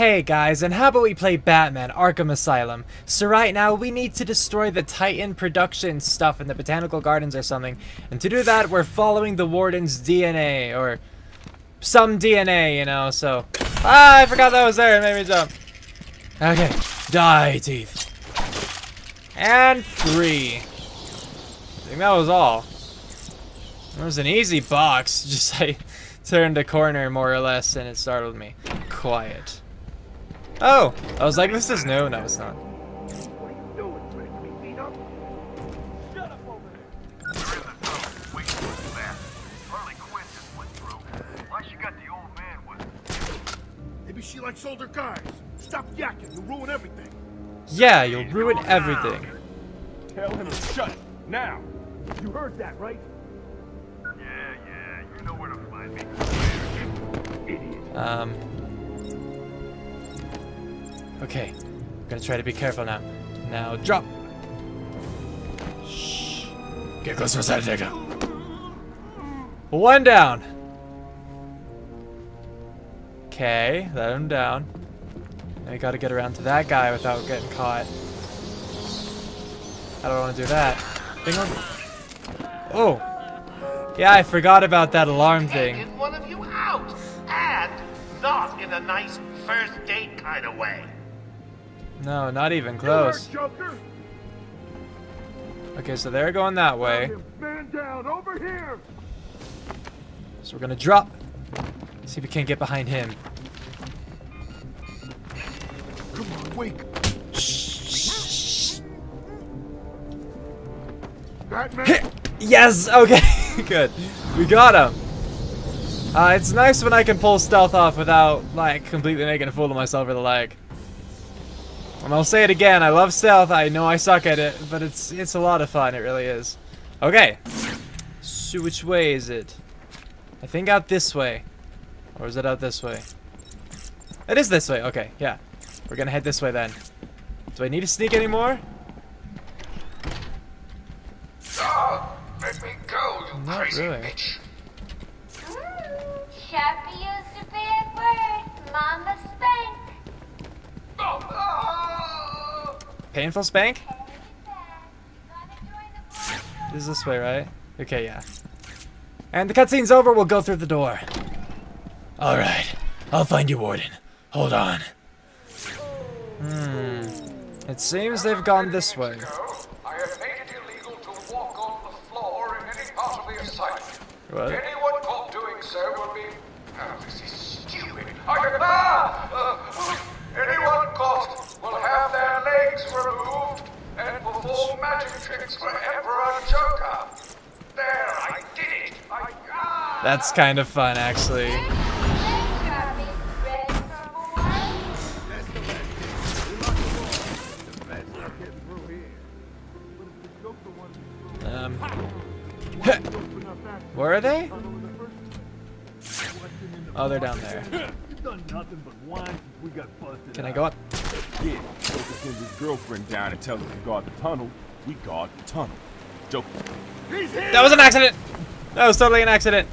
Hey guys, and how about we play Batman: Arkham Asylum? So right now we need to destroy the Titan production stuff in the botanical gardens or something. And to do that, we're following the warden's DNA, or some DNA, you know, so... Ah, I forgot that was there, it made me jump. Okay, die, teeth. And three. I think that was all. It was an easy box, just I turned a corner more or less and it startled me. Quiet. Oh, I was like, this is new. No, it's not. Harley Quinn just went through. Why she got the old man with? Maybe she likes older guys. Stop yakking. You'll ruin everything. Yeah, you'll ruin everything. Tell him to shut it now. You heard that, right? Yeah. You know where to find me. Idiot. Okay, I'm gonna try to be careful now. Now drop. Shh. Get close for a side attack. One down. Okay, let him down. Now we gotta get around to that guy without getting caught. I don't want to do that. Oh. Yeah, I forgot about that alarm thing. Get one of you out, and not in a nice first date kind of way. No, not even close. Okay, so they're going that way. Man down, over here. So we're gonna drop. See if we can't get behind him. Come on, wake. Shh. Batman. Yes. Okay. Good. We got him. It's nice when I can pull stealth off without like completely making a fool of myself or the like. And I'll say it again, I love stealth, I know I suck at it, but it's a lot of fun, it really is. Okay. So which way is it? I think out this way. Or is it out this way? It is this way, okay, yeah. We're gonna head this way then. Do I need to sneak anymore? Oh, let me go, you not crazy really. Bitch. Sharpie used a bad word. Mama spanked. Painful spank? This is this way, right? Okay, yeah. And the cutscene's over, we'll go through the door. Alright, I'll find you, Warden. Hold on. It seems they've gone this way. I have made it illegal to walk on the floor in any part of the asylum. What? Anyone caught doing so will be... Oh, this is stupid. Anyone caught will have their legs removed and perform magic tricks for Emperor Joker. There, I did it. That's kind of fun, actually. Where are they? Oh, they're down there. Can I go up? Yeah, Joker sends his girlfriend down and tells her to guard the tunnel. We guard the tunnel. Joker. That was an accident! That was totally an accident.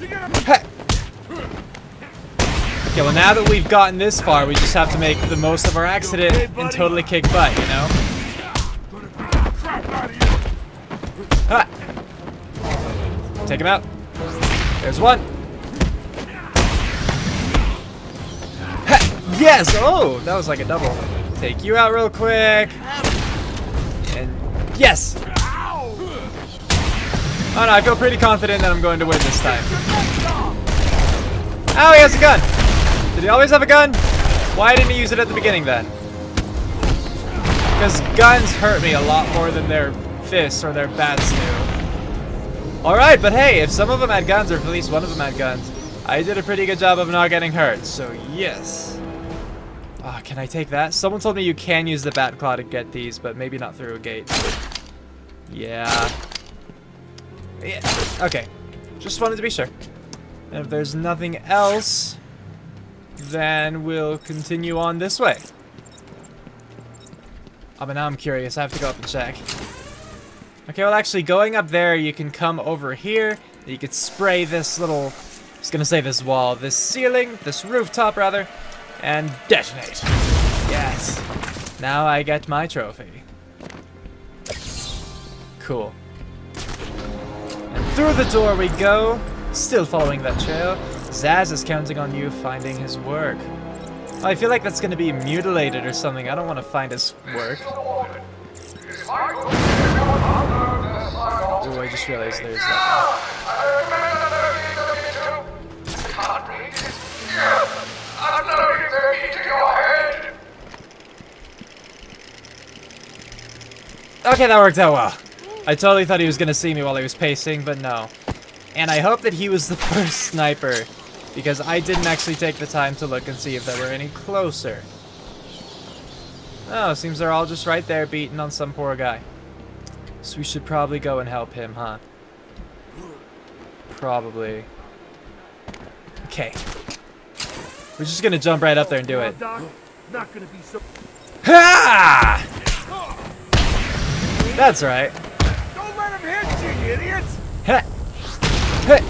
Hey. Okay, well now that we've gotten this far, we just have to make the most of our accident and totally kick butt, you know? Ha. Take him out. There's one. Yes! Oh, that was like a double. Take you out real quick. And yes! Oh no, I feel pretty confident that I'm going to win this time. Oh, he has a gun! Did he always have a gun? Why didn't he use it at the beginning then? Because guns hurt me a lot more than their fists or their bats do. Alright, but hey, if some of them had guns, or at least one of them had guns, I did a pretty good job of not getting hurt, so yes. Ah, can I take that? Someone told me you can use the bat claw to get these, but maybe not through a gate. Yeah. Okay. Just wanted to be sure. And if there's nothing else, then we'll continue on this way. Oh, but now I'm curious. I have to go up and check. Okay, well, actually, going up there, you can come over here. You could spray this little... I was gonna say this wall, this ceiling, this rooftop rather. and detonate. Yes. Now I get my trophy. Cool. And through the door we go, still following that trail. Zsasz is counting on you finding his work. Oh, I feel like that's gonna be mutilated or something. I don't want to find his work. Ooh, I just realized there's that. Okay, that worked out well. I totally thought he was gonna see me while he was pacing, but no. And I hope that he was the first sniper, because I didn't actually take the time to look and see if there were any closer. Oh, seems they're all just right there beating on some poor guy. So we should probably go and help him, huh? Probably. Okay. We're just gonna jump right up there and do it. Ha! That's right. Don't let him hit you, you idiots! Heh! Heh!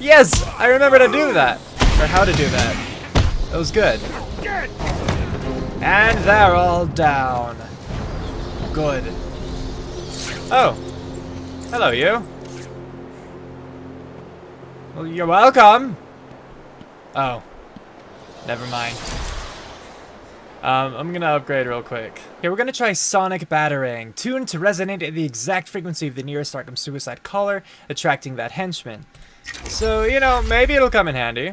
Yes! I remember to do that! Or how to do that. That was good. And they're all down. Good. Oh. Hello, you. Well, you're welcome! Oh. Never mind. I'm gonna upgrade real quick. Okay, we're gonna try Sonic Batarang. Tuned to resonate at the exact frequency of the nearest Arkham suicide caller, attracting that henchman. So, you know, maybe it'll come in handy.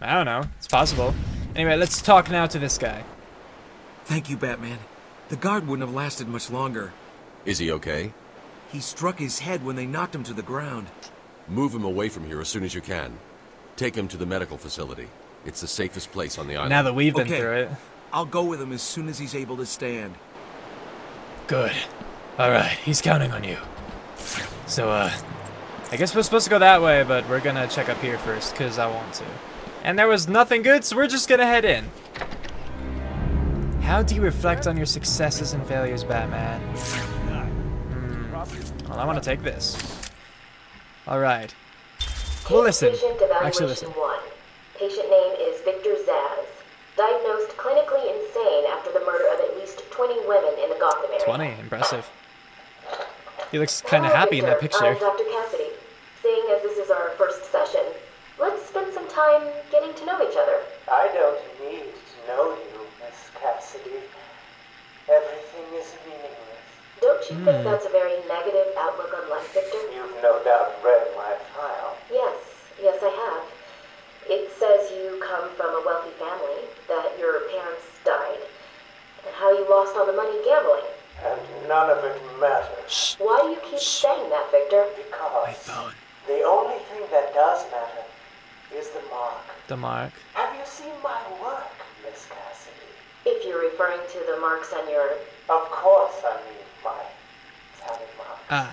I don't know. It's possible. Anyway, let's talk now to this guy. Thank you, Batman. The guard wouldn't have lasted much longer. Is he okay? He struck his head when they knocked him to the ground. Move him away from here as soon as you can. Take him to the medical facility. It's the safest place on the island. Now that we've been through it. I'll go with him as soon as he's able to stand. Good. Alright, he's counting on you. So, I guess we're supposed to go that way, but we're gonna check up here first, because I want to. And there was nothing good, so we're just gonna head in. How do you reflect on your successes and failures, Batman? Well, I want to take this. Alright. Well, listen. Actually, listen. Patient name is Victor Zsasz. Diagnosed clinically insane after the murder of at least 20 women in the Gotham area. 20, impressive. He looks kind of happy in that picture. I'm Dr. Cassidy. Seeing as this is our first session, let's spend some time getting to know each other. I don't need to know you, Miss Cassidy. Everything is meaningless. Don't you think that's a very negative outlook on life, Victor? You've no doubt read my file. Yes, I have. It says you come from a wealthy family, that your parents died, and how you lost all the money gambling. And none of it matters. Why do you keep saying that, Victor? Because the only thing that does matter is the mark. The mark. Have you seen my work, Miss Cassidy? If you're referring to the marks on your... Of course, I mean my tally mark. Ah.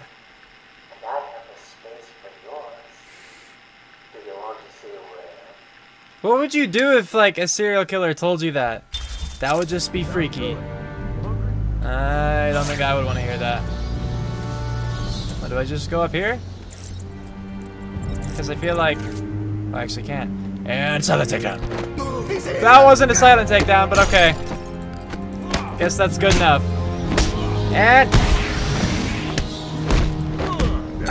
And I have a space for yours. Do you want to see where? What would you do if, like, a serial killer told you that? That would just be freaky. I don't think I would want to hear that. What, do I just go up here? Because I feel like... Oh, I actually can. And silent takedown. That wasn't a silent takedown, but okay. Guess that's good enough. And...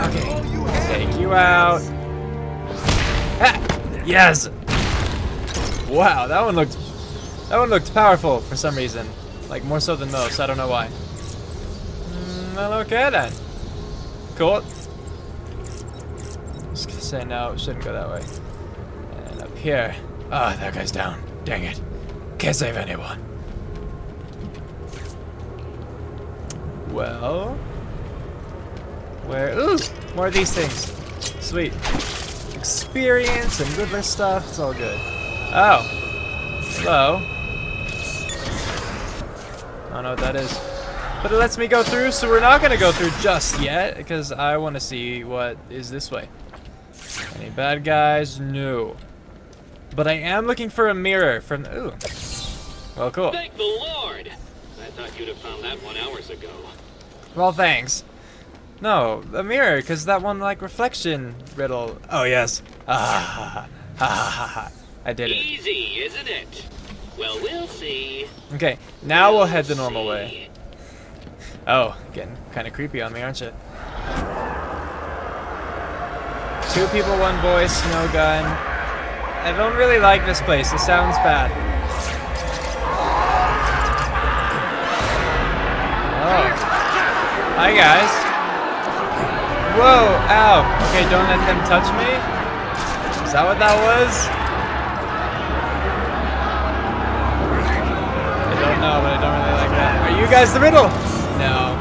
Okay. Take you out. Ah! Yes! Wow, that one looked powerful for some reason, like more so than most. I don't know why. Well, okay then. Cool. Just gonna say no, it shouldn't go that way. And up here. Ah, oh, that guy's down. Dang it! Can't save anyone. Well, where? Ooh, more of these things. Sweet. Experience and goodness stuff. It's all good. Oh. Hello. I don't know what that is. But it lets me go through, so we're not going to go through just yet, because I want to see what is this way. Any bad guys? No. But I am looking for a mirror from... Ooh. Well, cool. Thank the Lord! I thought you'd have found that one hours ago. Well, thanks. No, a mirror, because that one, like, reflection riddle. Oh, yes. Ah, ha, ha, ha, ha, ha. I did it. Easy, isn't it? Well, we'll see. Okay, now we'll head the normal way. Oh, getting kind of creepy on me, aren't you? Two people, one voice, no gun. I don't really like this place. It sounds bad. Oh. Hi, guys. Whoa, ow. Okay, don't let them touch me? Is that what that was? No, but I don't really like that. Are you guys the riddle? No.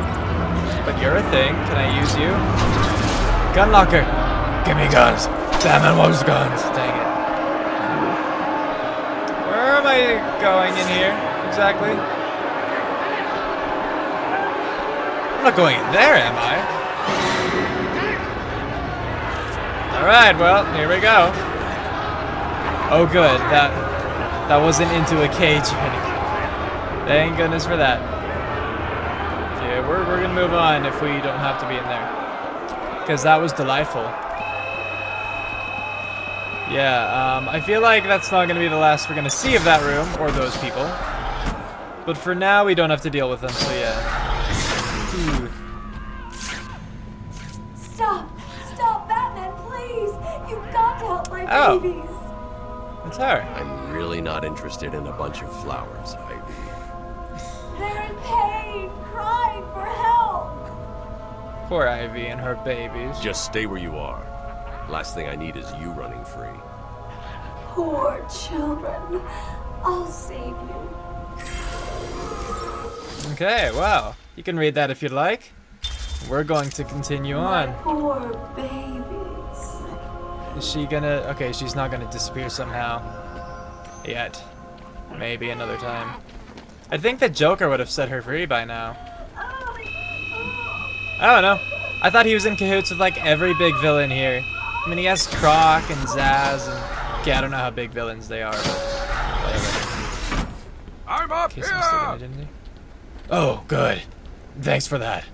But you're a thing. Can I use you? Gun locker. Give me guns. Batman loves guns. Dang it. Where am I going in here? Exactly. I'm not going in there, am I? Alright, well, here we go. Oh good. That wasn't into a cage or anything. Thank goodness for that. Yeah, we're gonna move on if we don't have to be in there. Because that was delightful. Yeah, I feel like that's not gonna be the last we're gonna see of that room, or those people. But for now, we don't have to deal with them, so yeah. Ooh. Stop! Stop, Batman, please! You've got to help my babies! That's her. I'm really not interested in a bunch of flowers, Ivy. They're in pain, crying for help. Poor Ivy and her babies. Just stay where you are. Last thing I need is you running free. Poor children. I'll save you. Okay, wow. You can read that if you'd like. We're going to continue on. Poor babies. Is she gonna... Okay, she's not gonna disappear somehow. Yet. Maybe another time. I think the Joker would have set her free by now. I don't know. I thought he was in cahoots with like every big villain here. I mean, he has Croc and Zsasz and... Okay, I don't know how big villains they are, but whatever. I'm up here! Oh, good. Thanks for that.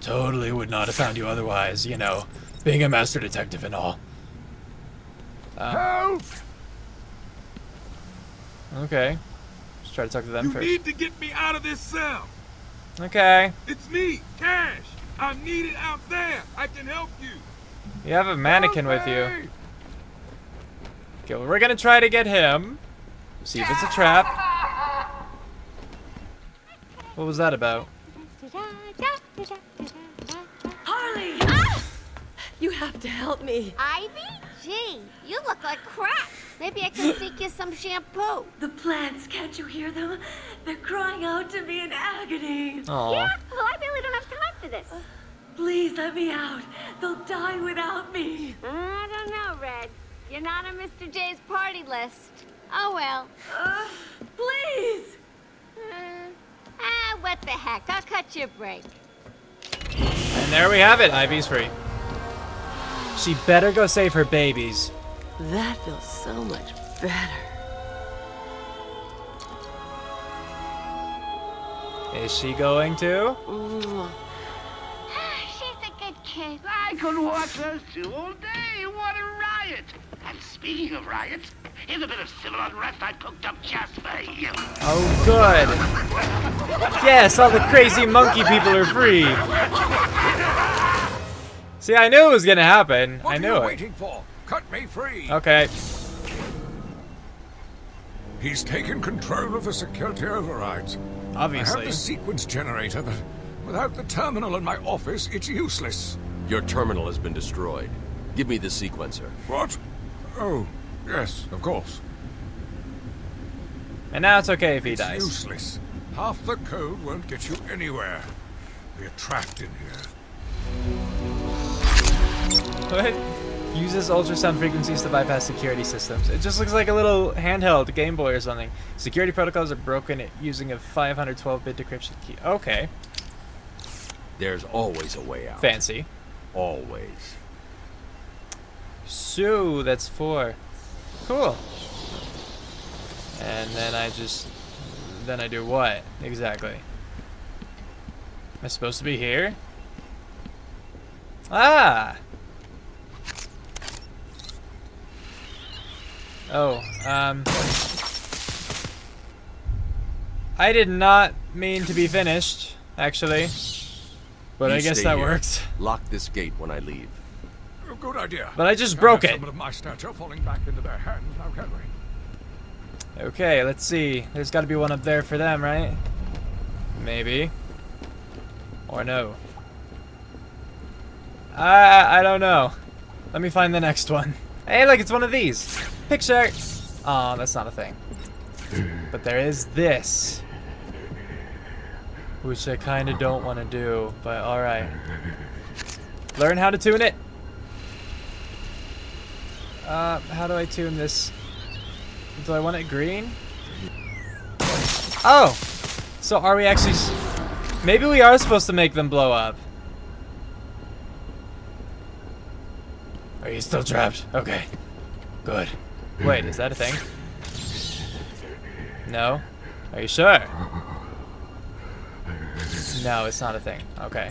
Totally would not have found you otherwise, you know, being a master detective and all. Help! Okay. Try to talk to them first. You need to get me out of this cell. Okay. It's me, Cash. I'm needed out there. I can help you. You have a mannequin with you. Okay, well, we're gonna try to get him. See if it's a trap. What was that about? Harley! Ah! You have to help me. Ivy? Gee, you look like crap. Maybe I can sneak you some shampoo. The plants, can't you hear them? They're crying out to me in agony. Aww. Yeah, well, I really don't have time for this. Please let me out. They'll die without me. I don't know, Red. You're not on Mr. J's party list. Oh, well. Please. What the heck. I'll cut you a break. And there we have it. Ivy's free. She better go save her babies. That feels so much better. Is she going to? She's a good kid. I could watch those two all day. What a riot. And speaking of riots, here's a bit of civil unrest I cooked up just for you. Oh, good. Yes, all the crazy monkey people are free. See, I knew it was gonna happen. What I knew it. Waiting for? Cut me free. Okay. He's taken control of the security overrides. Obviously. I have the sequence generator, but without the terminal in my office, it's useless. Your terminal has been destroyed. Give me the sequencer. What? Oh, yes, of course. And now it's okay if he dies. Useless. Half the code won't get you anywhere. We're trapped in here. What? Uses ultrasound frequencies to bypass security systems. It just looks like a little handheld Game Boy or something. Security protocols are broken using a 512-bit decryption key. Okay. There's always a way out. Fancy. Always. So, that's 4. Cool. And then I just... Then I do what? Exactly. Am I supposed to be here? Ah! I did not mean to be finished, actually. But I guess that works. Lock this gate when I leave. Oh, good idea. But I just broke it. Of my stature falling back into their hands now, can we? Okay, let's see. There's got to be one up there for them, right? Maybe. Or no. I don't know. Let me find the next one. Hey, look, it's one of these. Picture. Oh, that's not a thing. But there is this. Which I kind of don't want to do, but alright. Learn how to tune it. How do I tune this? Do I want it green? Oh! So are we actually... Maybe we are supposed to make them blow up. Are you still trapped? Okay. Good. Wait, is that a thing? No? Are you sure? No, it's not a thing. Okay.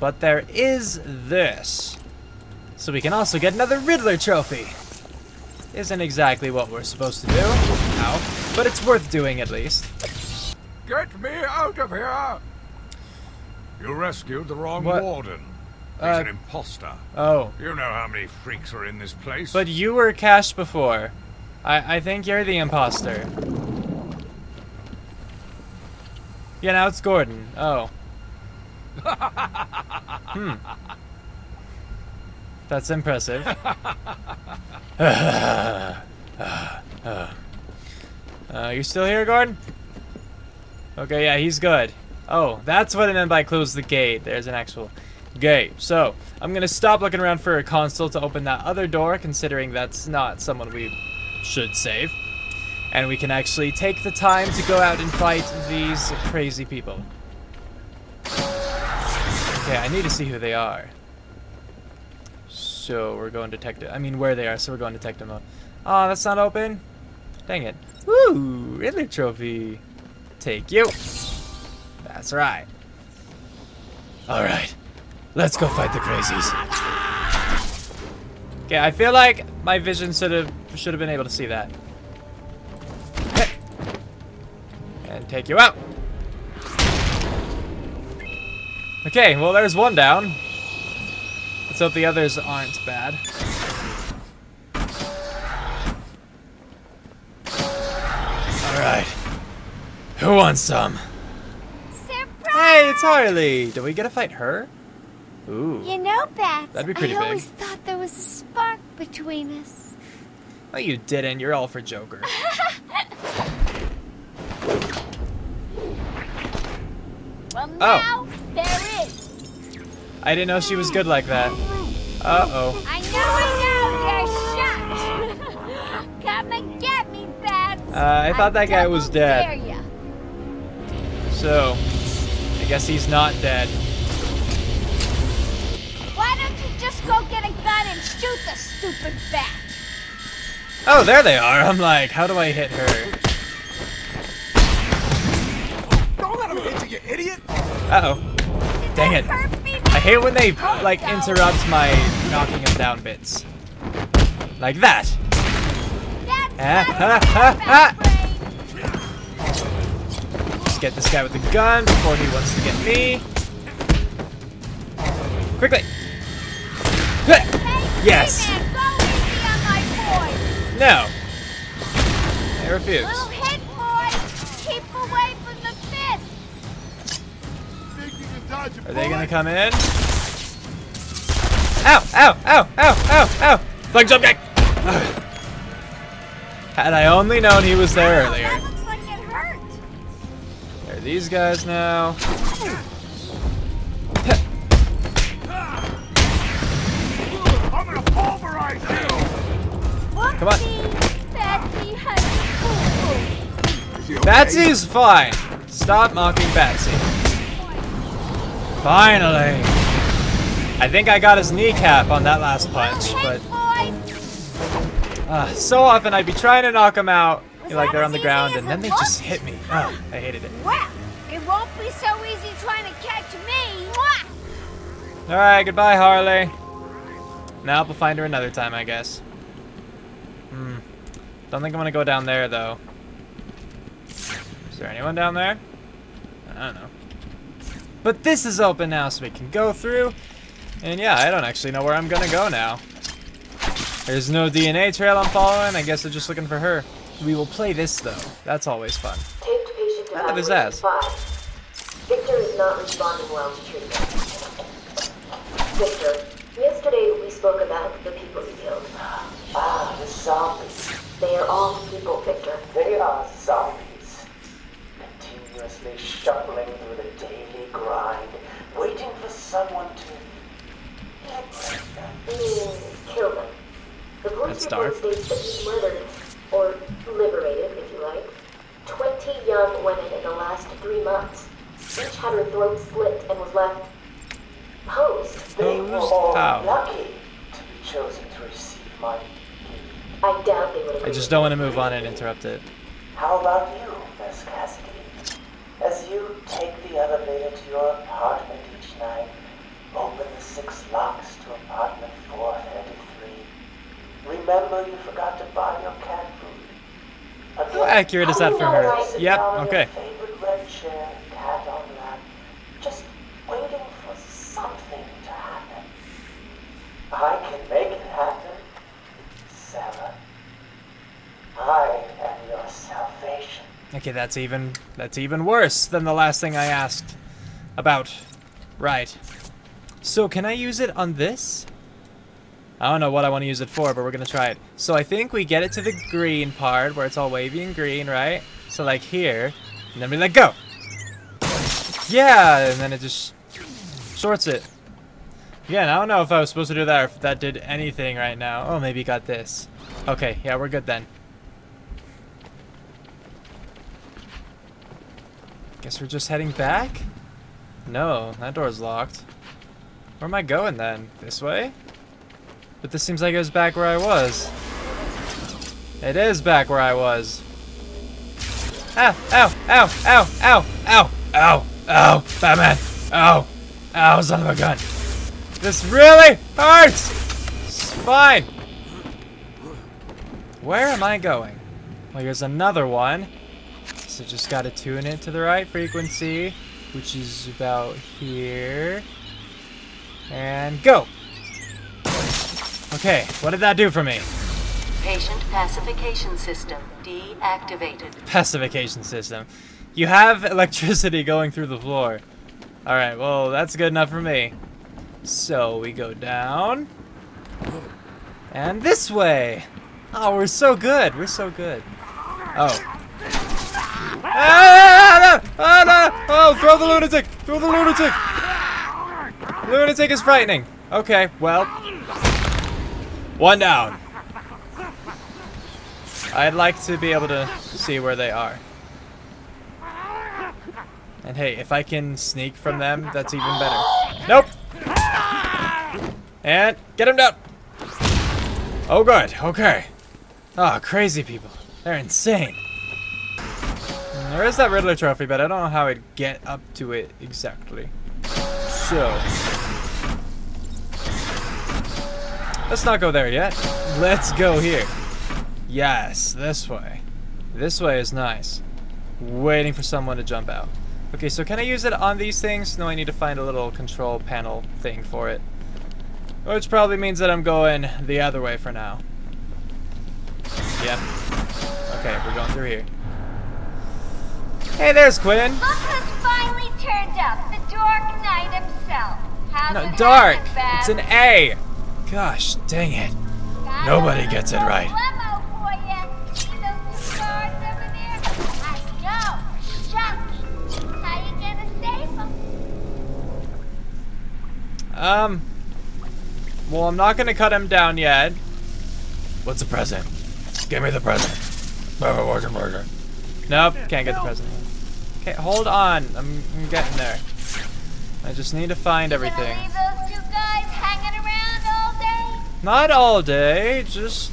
But there is this. So we can also get another Riddler trophy. Isn't exactly what we're supposed to do. Ow. But it's worth doing at least. Get me out of here! You rescued the wrong warden. He's an imposter. Oh. You know how many freaks are in this place. But you were cached before. I think you're the imposter. Yeah, now it's Gordon. Oh. Hmm. That's impressive. You still here, Gordon? Okay, yeah, he's good. Oh, that's what I meant by close the gate. There's an actual gate. So, I'm gonna stop looking around for a console to open that other door, considering that's not someone we should save. And we can actually take the time to go out and fight these crazy people. Okay, I need to see who they are. So we're going detective. I mean, where they are, so we're going detective mode. Oh, that's not open? Dang it. Woo! Riddler trophy. Take you. That's right. Alright. Let's go fight the crazies. Okay, I feel like my vision should have been able to see that. And take you out. Okay, well there's one down. Let's hope the others aren't bad. Alright. Who wants some? Surprise! Hey, it's Harley! Did we get to fight her? Ooh. You know, Bats, that'd be pretty big. I always thought there was a spark between us. No, you didn't. You're all for Joker. Well, now there is. I didn't know she was good like that. Uh-oh. I know, you're shot. Come and get me, Bats. I thought that guy was dead. So, I guess he's not dead. Why don't you just go get a gun and shoot the stupid bat? Oh, there they are. I'm like, how do I hit her? You idiot! Uh-oh. Dang it. I hate when they, like, interrupt my knocking them down bits. Like that! Just get this guy with the gun before he wants to get me. Quickly! Yes! No! I refuse. Are they gonna come in? Ow! Ow! Ow! Ow! Ow! Ow! Flag jump guy! Ugh. Had I only known he was there earlier. That looks like it hurt. There are these guys now. I'm gonna pulverize you! Come on. Batsy's fine. Stop mocking Batsy. Finally! I think I got his kneecap on that last punch, but... so often I'd be trying to knock him out, like they're on the ground, and then they just hit me. Oh, I hated it. Well, it won't be so easy trying to catch me! Alright, goodbye, Harley. Now we'll find her another time, I guess. Don't think I'm gonna go down there, though. Is there anyone down there? I don't know. But this is open now, so we can go through. And yeah, I don't actually know where I'm gonna go now. There's no DNA trail I'm following. I guess I'm just looking for her. We will play this, though. That's always fun. Take patient to Victor is not responding well to treatment. Victor, yesterday we spoke about the people you killed. Ah, the zombies. They are all people, Victor. They are zombies. Continuously shuffling through the daily grind, waiting for someone to... kill them. The police report states that he murdered, or liberated, if you like, 20 young women in the last 3 months. Each had her throat slit and was left posed. They were all lucky to be chosen to receive my gift. I doubt they would have. I just don't want to move on and interrupt it. How about you, Miss Cassidy? As you take the elevator to your apartment each night, open the 6 locks to apartment 433. Remember, you forgot to buy your cat food. Again, how accurate is that for her? Yep, okay. Favorite red chair, cat on lap, just waiting for something to happen. I can make it happen, Sarah. I am your salvation. Okay, that's even worse than the last thing I asked about. Right. So can I use it on this? I don't know what I want to use it for, but we're going to try it. So I think we get it to the green part where it's all wavy and green, right? So like here, and then we let go. Yeah, and then it just shorts it. Again, I don't know if I was supposed to do that or if that did anything right now. Oh, maybe got this. Okay, yeah, we're good then. Guess we're just heading back? No, that door's locked. Where am I going then? This way? But this seems like it was back where I was. It is back where I was. Ow, ow, ow, ow, ow, ow, ow, ow, Batman. Ow, ow, son of a gun. This really hurts! It's fine. Where am I going? Well, here's another one. So just gotta tune it to the right frequency, which is about here. And go! Okay, what did that do for me? Patient pacification system deactivated. Pacification system. You have electricity going through the floor. Alright, well, that's good enough for me. So we go down. And this way! Oh, we're so good. We're so good. Oh. Ah, no, oh, no. Oh, throw the lunatic! Throw the lunatic! Lunatic is frightening. Okay, well... One down. I'd like to be able to see where they are. And hey, if I can sneak from them, that's even better. Nope. And get him down. Oh, good. Okay. Ah, oh, crazy people. They're insane. There is that Riddler trophy, but I don't know how I'd get up to it exactly. So... Let's not go there yet. Let's go here. Yes, this way. This way is nice. Waiting for someone to jump out. Okay, so can I use it on these things? No, I need to find a little control panel thing for it. Which probably means that I'm going the other way for now. Yep. Okay, we're going through here. Hey, there's Quinn. Look who's finally turned up. The Dark Knight himself. No, dark. It's an A. Gosh, dang it. Nobody gets it right. Well, I'm not going to cut him down yet. What's the present? Give me the present. Nope, can't get the present. Okay, hold on. I'm getting there. I just need to find everything. Not all day, just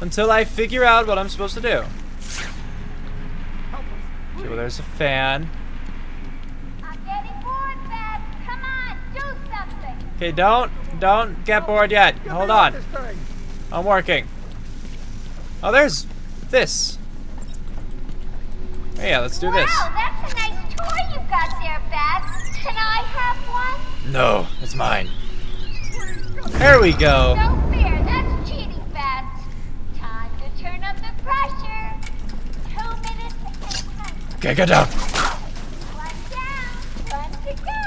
until I figure out what I'm supposed to do. Okay, well, there's a fan. I'm getting bored, Bab. Come on, do something. Okay, don't get bored yet. Hold on. I'm working. Oh, there's this. Yeah, let's do this. Wow, that's a nice toy you've got there, Babs. Can I have one? No, it's mine. There we go. So fair, that's cheating, Babs. Time to turn up the pressure. 2 minutes. Okay, get down. One down, one to go.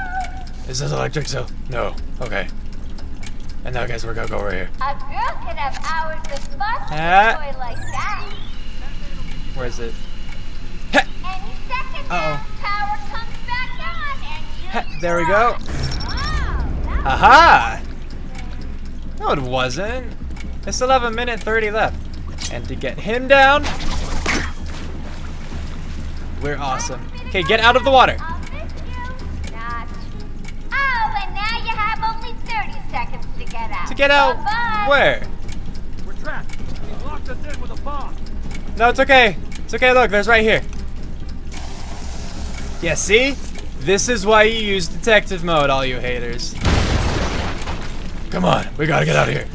Is this electric so? No, okay. And now, guys, we're gonna go right here. A girl could have hours of fun with a toy like that. Where is it? Any second now, power comes back on, and you there we go. Oh, aha! No, it wasn't. It's 11 minute 30 left. And to get him down, we're awesome. Okay, get out of the water. To get out where? We're trapped. He locked us in with a bomb. No, it's okay. It's okay. Look, there's right here. Yeah, see? This is why you use detective mode, all you haters. Come on, we gotta get out of here.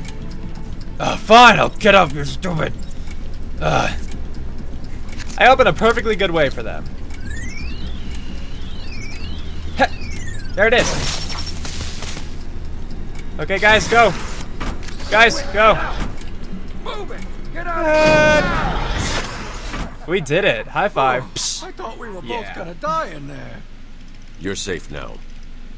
Fine, I'll get up, you're stupid. I opened a perfectly good way for them. Heh. There it is. Okay, guys, go. Guys, go. Move it. Get out. We did it. High five. Oh, I thought we were both gonna die in there. You're safe now.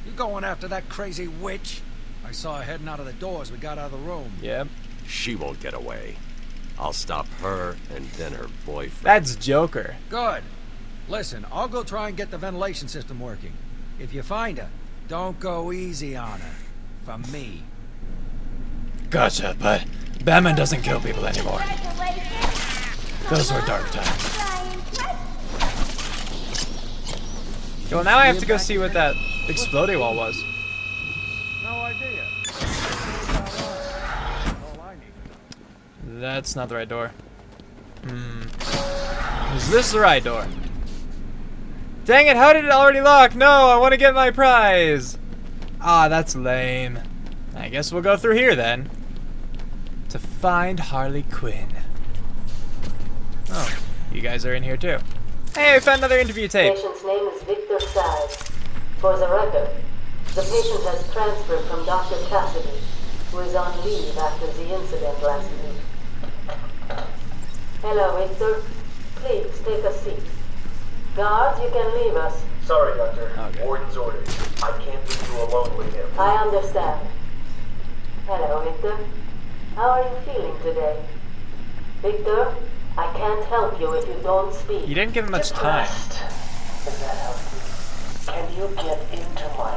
You going after that crazy witch? I saw her heading out of the door as we got out of the room. Yep. She won't get away. I'll stop her and then her boyfriend. That's Joker. Good. Listen, I'll go try and get the ventilation system working. If you find her, don't go easy on her. From me. Gotcha, but Batman doesn't kill people anymore. Those were dark times. Well, now I have to go see what that exploding wall was. No idea. That's not the right door. Is this the right door? Dang it, how did it already lock? No, I want to get my prize. Ah, that's lame. I guess we'll go through here then. To find Harley Quinn. Oh, you guys are in here too. Hey, I found another interview tape. The patient's name is Victor Zsasz. For the record, the patient has transferred from Dr. Cassidy, who is on leave after the incident last week. Hello, Victor. Please take a seat. Guards, you can leave us. Sorry, Doctor. Okay. Warden's orders. I can't leave you alone with him. I understand. Hello, Victor. How are you feeling today? Victor, I can't help you if you don't speak. You didn't give him much time. Does that help you? Can you get into my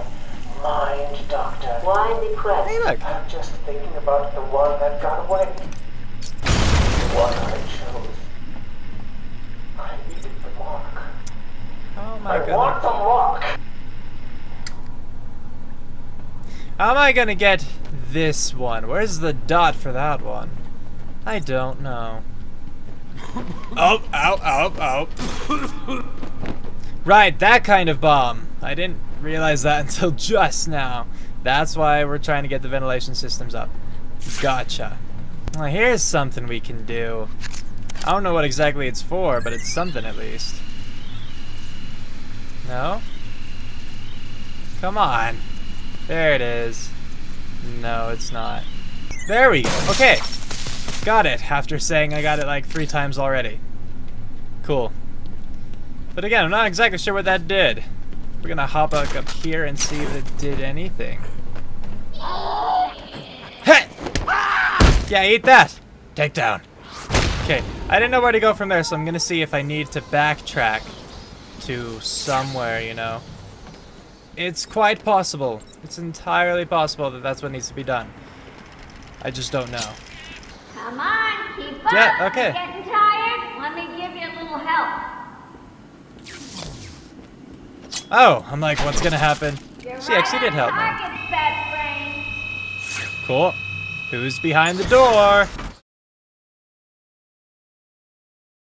mind, Doctor? Why depressed? Hey, look. I'm just thinking about the one that got away. The one I chose. I needed the mark. Oh my god. I want the rock. How am I gonna get this one? Where's the dot for that one? I don't know. Oh, ow, ow. Right, that kind of bomb. I didn't realize that until just now. That's why we're trying to get the ventilation systems up. Gotcha. Well, here's something we can do. I don't know what exactly it's for, but it's something at least. No? Come on. There it is. No, it's not. There we go. Okay. Got it. After saying I got it like 3 times already. Cool. But again, I'm not exactly sure what that did. We're gonna hop back up here and see if it did anything. Hey! Yeah, eat that! Take down. Okay. I didn't know where to go from there, so I'm gonna see if I need to backtrack to somewhere, you know. It's quite possible. It's entirely possible that that's what needs to be done. I just don't know. Come on, keep up. Yeah, okay. Getting tired? Let me give you a little help. Oh, I'm like, what's gonna happen? She actually did help me. Cool. Who's behind the door?